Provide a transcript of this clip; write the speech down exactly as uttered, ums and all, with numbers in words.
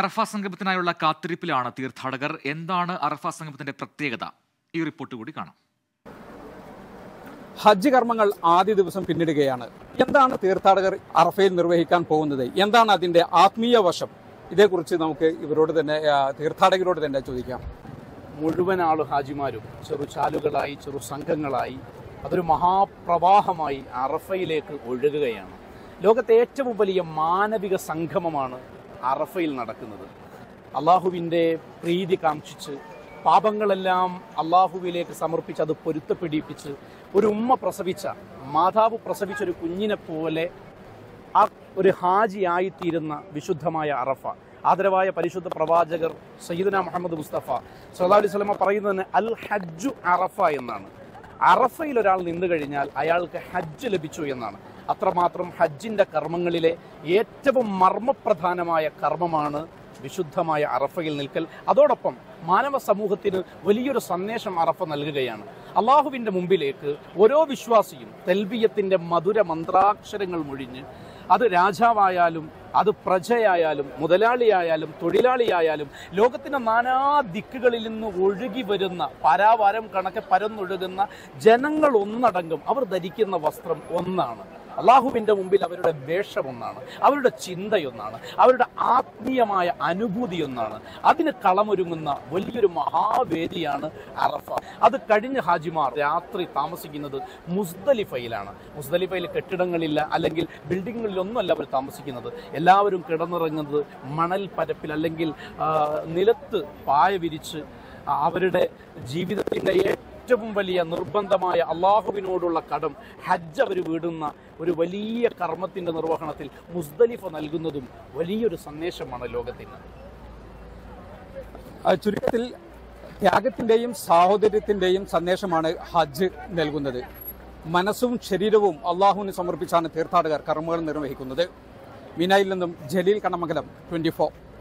അറഫാസംഗമത്തിനായുള്ള കാത്തിരിപ്പിലാണ് തീർത്ഥാടകർ. എന്താണ് അറഫാസംഗമത്തിന്റെ പ്രത്യേകത? ഈ റിപ്പോർട്ട് കൂടി കാണാം. ഹജ്ജ് കർമ്മങ്ങൾ ആദ്യ ദിവസം പിന്നിടുകയാണ്. എന്താണ് തീർത്ഥാടകർ അറഫയിൽ നിർവഹിക്കാൻ പോകുന്നത്? എന്താണ് അതിന്റെ ആത്മീയ വശം? ഇതേക്കുറിച്ച് നമുക്ക് ഇവരോട് തന്നെ തീർത്ഥാടകരോട് തന്നെ ചോദിക്കാം. മുഴുവൻ ആള് ഹാജിമാരും ചെറുചാലുകളായി ചെറു സംഘങ്ങളായി അതൊരു മഹാപ്രവാഹമായി അറഫയിലേക്ക് ഒഴുകുകയാണ്. ലോകത്തെ ഏറ്റവും വലിയ മാനവിക സംഗമമാണ് അറഫയിൽ നടക്കുന്നത്. അള്ളാഹുവിൻ്റെ പ്രീതി കാംക്ഷിച്ച് പാപങ്ങളെല്ലാം അള്ളാഹുവിലേക്ക് സമർപ്പിച്ച് അത് പൊരുത്തപ്പെടിപ്പിച്ച് ഒരു ഉമ്മ പ്രസവിച്ച മാതാവ് പ്രസവിച്ചൊരു കുഞ്ഞിനെ പോലെ ആ ഒരു ഹാജിയായിത്തീരുന്ന വിശുദ്ധമായ അറഫ. ആദരവായ പരിശുദ്ധ പ്രവാചകർ സയ്യിദുനാ മുഹമ്മദ് മുസ്തഫ സല്ലല്ലാഹു അലൈഹി വസല്ലം പറയുന്നതിന് അൽ ഹജ്ജു അറഫ എന്നാണ്. അറഫയിൽ ഒരാൾ നിന്നു കഴിഞ്ഞാൽ അയാൾക്ക് ഹജ്ജ് ലഭിച്ചു എന്നാണ്. അത്രമാത്രം ഹജ്ജിൻ്റെ കർമ്മങ്ങളിലെ ഏറ്റവും മർമ്മപ്രധാനമായ കർമ്മമാണ് വിശുദ്ധമായ അറഫയിൽ നിൽക്കൽ. അതോടൊപ്പം മാനവ സമൂഹത്തിന് വലിയൊരു സന്ദേശം അറഫ നൽകുകയാണ്. അള്ളാഹുവിൻ്റെ മുമ്പിലേക്ക് ഓരോ വിശ്വാസിയും തൽബിയത്തിൻ്റെ മധുര മന്ത്രാക്ഷരങ്ങൾ മൊഴിഞ്ഞ് അത് രാജാവായാലും അത് പ്രജയായാലും മുതലാളിയായാലും തൊഴിലാളിയായാലും ലോകത്തിൻ്റെ നാനാ ദിക്കുകളിൽ നിന്ന് ഒഴുകി വരുന്ന പാരാവാരം കണക്കെ പരന്നൊഴുകുന്ന ജനങ്ങൾ ഒന്നടങ്കം അവർ ധരിക്കുന്ന വസ്ത്രം ഒന്നാണ്. അള്ളാഹുവിൻ്റെ മുമ്പിൽ അവരുടെ വേഷമൊന്നാണ്, അവരുടെ ചിന്തയൊന്നാണ്, അവരുടെ ആത്മീയമായ അനുഭൂതിയൊന്നാണ്. അതിന് കളമൊരുങ്ങുന്ന വലിയൊരു മഹാവേദിയാണ് അറഫ. അത് കഴിഞ്ഞ ഹാജിമാർ രാത്രി താമസിക്കുന്നത് മുസ്ദലിഫയിലാണ്. മുസ്ദലിഫയിൽ കെട്ടിടങ്ങളില്ല, അല്ലെങ്കിൽ ബിൽഡിങ്ങുകളിലൊന്നുമല്ല അവർ താമസിക്കുന്നത്. എല്ലാവരും കിടന്നിറങ്ങുന്നത് മണൽ പരപ്പിൽ അല്ലെങ്കിൽ നിലത്ത് പായ വിരിച്ച് അവരുടെ ജീവിതത്തിൻ്റെ ഏറ്റവും വലിയ നിർബന്ധമായ അള്ളാഹുവിനോടുള്ള കടം ഹജ്ജ് അവർ വീടുന്ന ഒരു വലിയ കർമ്മത്തിൻ്റെ നിർവഹണത്തിൽ മുസ്ദലിഫ നൽകുന്നതും വലിയൊരു സന്ദേശമാണ് ലോകത്തിന്. ചുരുക്കത്തിൽ ത്യാഗത്തിൻ്റെയും സാഹോദര്യത്തിൻ്റെയും സന്ദേശമാണ് ഹജ്ജ് നൽകുന്നത്. മനസ്സും ശരീരവും അള്ളാഹുവിന് സമർപ്പിച്ചാണ് തീർത്ഥാടകർ കർമ്മങ്ങൾ നിർവഹിക്കുന്നത്. മിനായിൽ നിന്നും ജലീൽ കണ്ണമംഗലം ട്വൻറ്റി ഫോർ.